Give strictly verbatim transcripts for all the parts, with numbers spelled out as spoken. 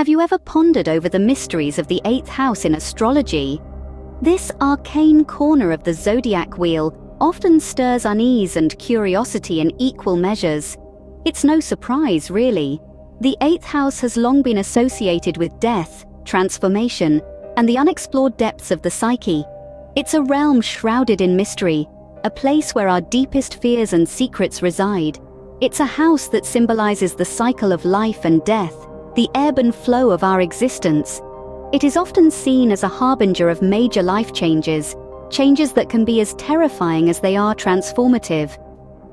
Have you ever pondered over the mysteries of the eighth house in astrology? This arcane corner of the zodiac wheel often stirs unease and curiosity in equal measures. It's no surprise, really. The eighth house has long been associated with death, transformation, and the unexplored depths of the psyche. It's a realm shrouded in mystery, a place where our deepest fears and secrets reside. It's a house that symbolizes the cycle of life and death, the ebb and flow of our existence. It is often seen as a harbinger of major life changes, changes that can be as terrifying as they are transformative.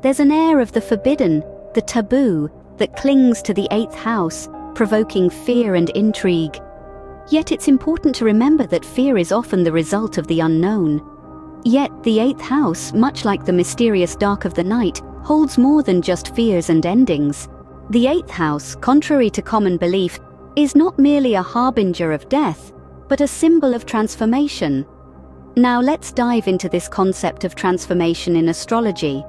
There's an air of the forbidden, the taboo, that clings to the eighth house, provoking fear and intrigue. Yet it's important to remember that fear is often the result of the unknown. Yet the eighth house, much like the mysterious dark of the night, holds more than just fears and endings. The eighth house, contrary to common belief, is not merely a harbinger of death, but a symbol of transformation. Now let's dive into this concept of transformation in astrology.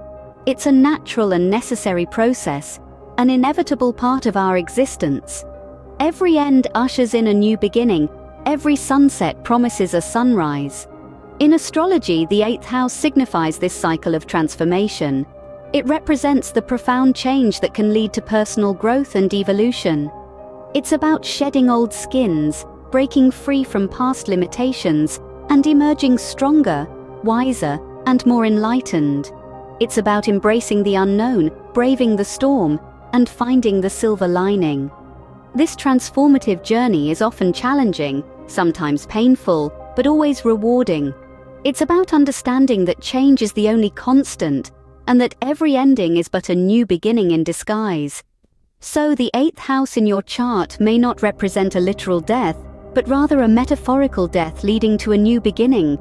It's a natural and necessary process, an inevitable part of our existence. Every end ushers in a new beginning, every sunset promises a sunrise. In astrology, the eighth house signifies this cycle of transformation. It represents the profound change that can lead to personal growth and evolution. It's about shedding old skins, breaking free from past limitations, and emerging stronger, wiser, and more enlightened. It's about embracing the unknown, braving the storm, and finding the silver lining. This transformative journey is often challenging, sometimes painful, but always rewarding. It's about understanding that change is the only constant, and that every ending is but a new beginning in disguise. So the eighth house in your chart may not represent a literal death, but rather a metaphorical death leading to a new beginning.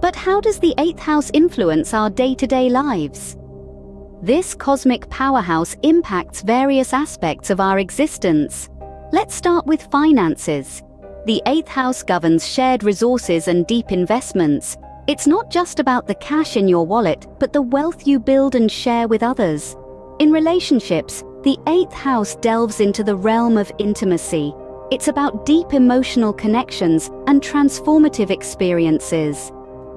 But how does the eighth house influence our day-to-day lives? This cosmic powerhouse impacts various aspects of our existence. Let's start with finances. The eighth house governs shared resources and deep investments. It's not just about the cash in your wallet, but the wealth you build and share with others. In relationships, the eighth house delves into the realm of intimacy. It's about deep emotional connections and transformative experiences.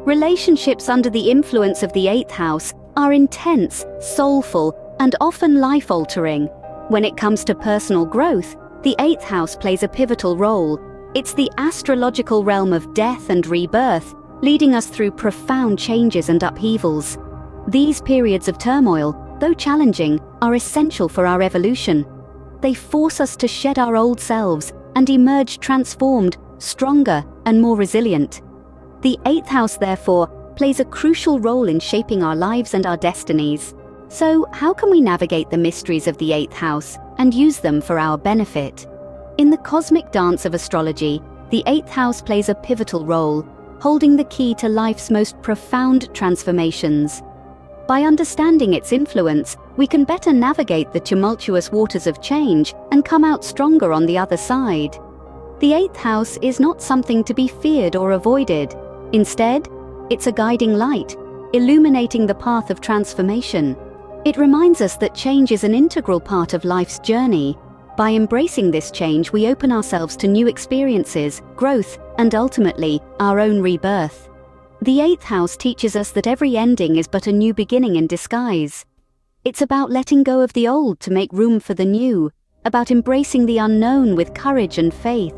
Relationships under the influence of the eighth house are intense, soulful, and often life-altering. When it comes to personal growth, the eighth house plays a pivotal role. It's the astrological realm of death and rebirth, leading us through profound changes and upheavals. These periods of turmoil, though challenging, are essential for our evolution. They force us to shed our old selves and emerge transformed, stronger, and more resilient. The eighth house, therefore, plays a crucial role in shaping our lives and our destinies. So, how can we navigate the mysteries of the eighth house and use them for our benefit? In the cosmic dance of astrology, the eighth house plays a pivotal role, holding the key to life's most profound transformations. By understanding its influence, we can better navigate the tumultuous waters of change and come out stronger on the other side. The eighth house is not something to be feared or avoided. Instead, it's a guiding light, illuminating the path of transformation. It reminds us that change is an integral part of life's journey. By embracing this change, we open ourselves to new experiences, growth, and ultimately, our own rebirth. The eighth house teaches us that every ending is but a new beginning in disguise. It's about letting go of the old to make room for the new, about embracing the unknown with courage and faith.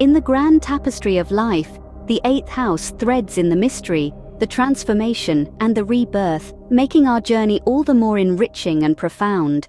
In the grand tapestry of life, the eighth house threads in the mystery, the transformation, and the rebirth, making our journey all the more enriching and profound.